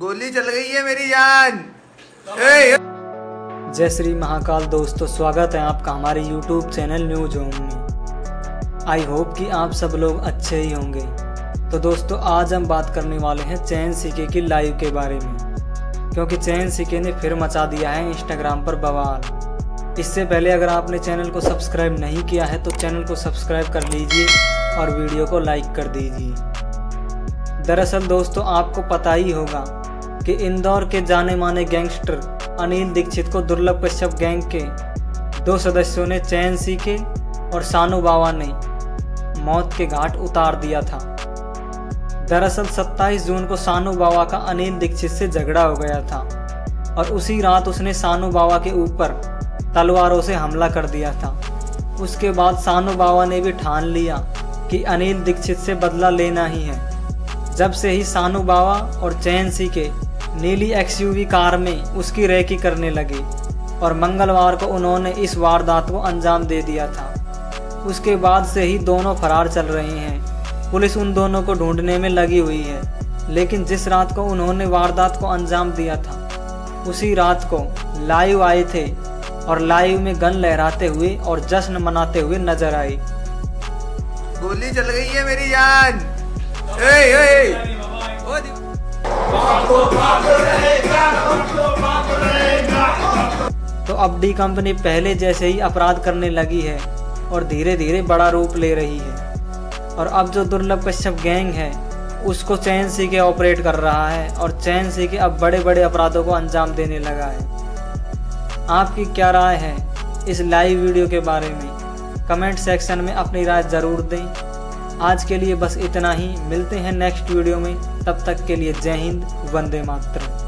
गोली चल गई है मेरी जान। जय श्री महाकाल दोस्तों, स्वागत है आपका हमारे YouTube चैनल न्यूज़ होम में। आई होप कि आप सब लोग अच्छे ही होंगे। तो दोस्तों आज हम बात करने वाले हैं चयन सी.के. की लाइव के बारे में, क्योंकि चयन सी.के. ने फिर मचा दिया है इंस्टाग्राम पर बवाल। इससे पहले अगर आपने चैनल को सब्सक्राइब नहीं किया है तो चैनल को सब्सक्राइब कर लीजिए और वीडियो को लाइक कर दीजिए। दरअसल दोस्तों आपको पता ही होगा कि इंदौर के जाने माने गैंगस्टर अनिल दीक्षित को दुर्लभ कश्यप गैंग के दो सदस्यों ने, चयन सी.के. और शानू बावा ने, मौत के घाट उतार दिया था। दरअसल 27 जून को शानू बावा का अनिल दीक्षित से झगड़ा हो गया था और उसी रात उसने शानू बावा के ऊपर तलवारों से हमला कर दिया था। उसके बाद शानू बावा ने भी ठान लिया कि अनिल दीक्षित से बदला लेना ही है। जब से ही शानू बावा और चयन सी.के. नीली XUV कार में उसकी रेकी करने लगे और मंगलवार को उन्होंने इस वारदात को अंजाम दे दिया था। उसके बाद से ही दोनों फरार चल रहे हैं। पुलिस उन दोनों को ढूंढने में लगी हुई है, लेकिन जिस रात को उन्होंने वारदात को अंजाम दिया था उसी रात को लाइव आए थे और लाइव में गन लहराते हुए और जश्न मनाते हुए नजर आए। गोली चल गई है मेरी जान। तो अब डी कंपनी पहले जैसे ही अपराध करने लगी है और धीरे धीरे बड़ा रूप ले रही है। और अब जो दुर्लभ कश्यप गैंग है उसको चयन सी.के. ऑपरेट कर रहा है और चयन सी.के. अब बड़े बड़े अपराधों को अंजाम देने लगा है। आपकी क्या राय है इस लाइव वीडियो के बारे में? कमेंट सेक्शन में अपनी राय ज़रूर दें। आज के लिए बस इतना ही, मिलते हैं नेक्स्ट वीडियो में। तब तक के लिए जय हिंद, वंदे मातरम।